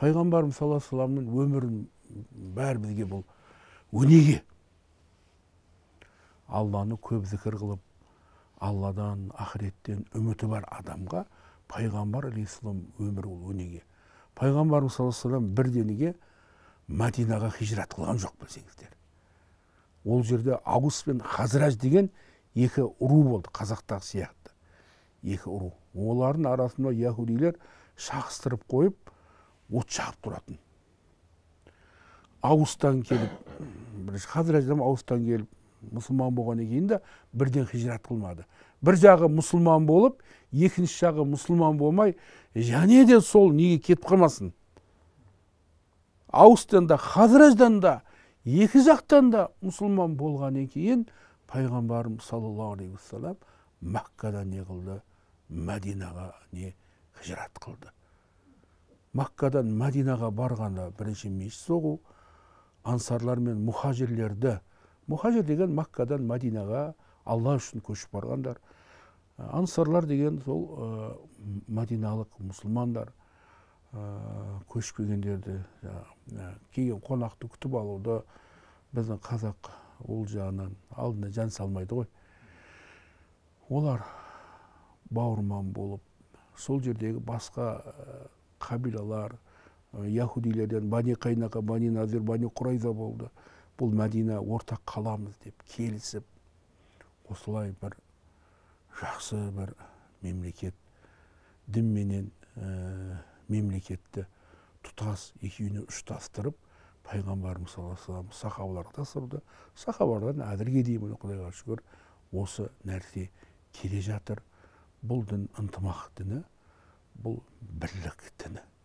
Peygamberimiz sallallahu aleyhi ve sellem'in ömrün bari bizge bol önegi. Allah'ını köp zikir kılıp, Allah'dan, ahiretten ümidi var adamga Peygamber aleyhisselam ömür ol önegi. Peygamberimiz sallallahu aleyhi ve sellem birdenige Madinaga hicret kılgan joq bilsengizler. Ol jerde Aws ben Khazraj degen iki uru boldu, Kazaktaq siyahtı. Iki uru. Oların arasında Yahudiler şahıstırıp koyup, ot şağıp duratın. Aws'tan gelip, Khazraj'dan Aws'tan gelip, Müslüman boğan egeyin de birden hicret kılmadı. Bir jağı Müslüman bolup, ikinci jağı Müslüman bolmay, jane de sol nege ketip kalmasın. Aws'tan da, Khazraj'dan da, iki jaqtan da Müslüman bolğan egeyin, Peygamberimiz sallallahu aleyhi ve sellem Mekka'dan ne kıldı? Madinaga ne hicret kıldı. Mekka'dan Madinaga barğanda birinci meclis soğu, Ansarlar men Muhacirlerde, Muhacir degen Mekka'dan Madinaga Allah üçün köşüp barğanlar. Ansarlar degen sol Madinalık Müslümanlar köşüp kelgenderdi. Kelgen qonaқты kütüp alуда bizdin Kazak ol jağından aldına jan salmaydı ғой. Olar bauırman bolup, sol jerdegi başqa kabilalar, Yahudilerden Bani Qaynaqa, Bani Nazir, Bani Qurayza boldu. Bul Madina ortak kalamız dep kelisip, osulay bir jaqsı bir memleket, din menen memleketni tutas ekiyini uçtastırıp Peygamberimiz sallallahu aleyhi ve sellem sahabalarga tasırdı. Sahabalardan әзірге дейін Құдайға шүкір, осы нәрсе келе жатыр. Бұл дін ынтымақ діні, бұл бірлік діні.